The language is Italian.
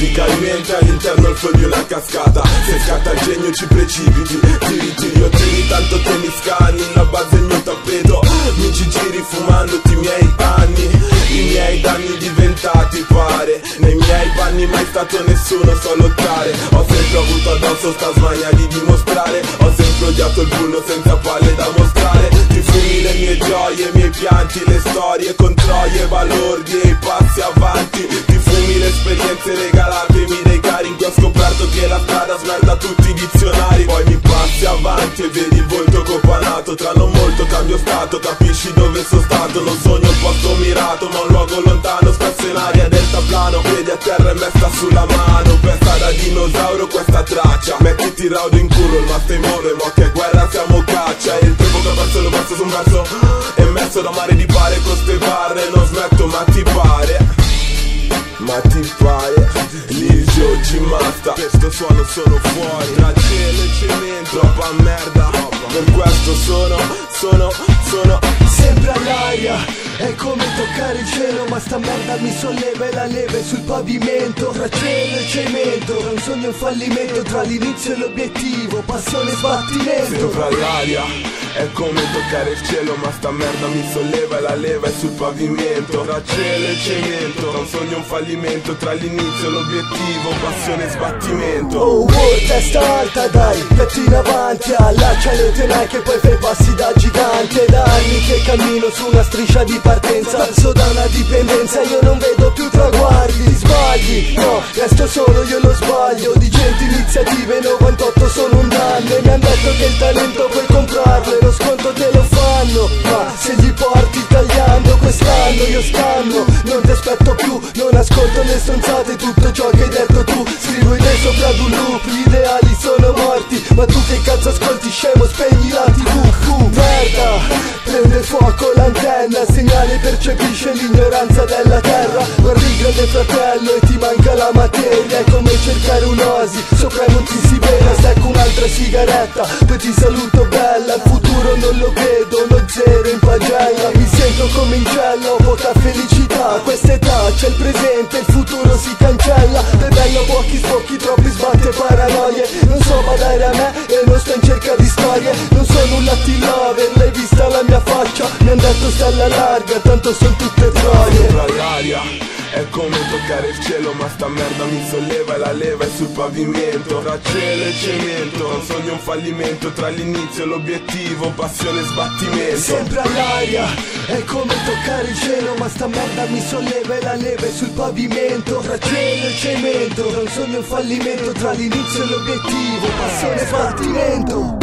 musicalmente all'interno del sogno la cascata. Se scatta il genio ci precipiti, tiri, tiriottini, tanto te mi scanni. La base è il mio tappeto, mi ci giri fumandoti i miei anni. I miei danni diventati pare, nei miei panni mai stato nessuno, so lottare. Ho sempre avuto addosso sta smania di dimostrare, ho sempre odiato il bullo senza palle da mostrare. Ti fumi le mie gioie, i miei pianti, le storie con troie, valori e i passi avanti. Ti fumi le esperienze regalatemi dei cari, in cui ho scoperto che la strada smerda tutti i dizionari. Poi mi passi avanti e vedi il volto copanato, tra non molto cambio stato, capisci dove sono stato. Non sogno un posto mirato ma un luogo lontano, spesso in aria deltaplano, piedi a terra e messa sulla mano. Pesta da dinosauro questa traccia, mettiti il raudo in culo, il masta in mono e mo che guerra siamo caccia. E il tempo che verso lo verso su un verso, e messo da mare di pare con ste barre. Non smetto ma ti pare, ma ti pare, lì Gio G Masta. Per sto suono sono fuori, tra cielo e cemento, troppa merda. Per questo sono sempre all'aria. È come toccare il cielo, ma sta merda mi solleva e la leve sul pavimento. Tra cielo e cemento, tra un sogno e un fallimento, tra l'inizio e l'obiettivo, passione e sbattimento. Sembra l'aria, è come toccare il cielo, ma sta merda mi solleva e la leva è sul pavimento. Tra cielo e cemento, tra un sogno e un fallimento, tra l'inizio e l'obiettivo, passione e sbattimento. Oh, testa alta dai, piatti in avanti, allaccia le tenacchie e poi fai passi da gigante. Da anni che cammino su una striscia di partenza, perso da una dipendenza, io non vedo più traguardi. Sbagli, no, resto solo io lo sbaglio. Di gente, iniziative, 98 sono un danno. E mi han detto che il talento puoi comprarlo e lo sconto te lo fanno, ma se gli porti tagliando quest'anno io stanno. Non ti aspetto più, non ascolto le stronzate, tutto ciò che hai detto tu scrivo idee sopra ad un loop. Gli ideali sono morti, ma tu che cazzo ascolti, scemo, spegni la tv. Merda, prende fuoco l'antenna, segnale percepisce l'ignoranza della terra. Guardi Grande Fratello e ti manca la materia, è come cercare un'oasi, sopra non ti si vede. Stacco un'altra sigaretta, poi ti saluto bella, il futuro non lo vedo, lo zero in pagella. Mi sento come in cella, ho poca felicità, a quest'età c'è il presente, il futuro si cancella. È bello pochi sbocchi, troppi sbatti e paranoie, non so badare a me e non sto in cerca di storie. Non sono un lattilove, l'hai vista la mia faccia, mi han detto stella larga, tanto son tutte troie. Sopra l'aria, è come toccare il cielo, ma sta merda mi solleva e la leva è sul pavimento. Tra cielo e cemento, tra un sogno e un fallimento, tra l'inizio e l'obiettivo, passione e sbattimento. Sembra l'aria, è come toccare il cielo, ma sta merda mi solleva e la leva è sul pavimento. Tra cielo e cemento, tra un sogno e un fallimento, tra l'inizio e l'obiettivo, passione e sbattimento.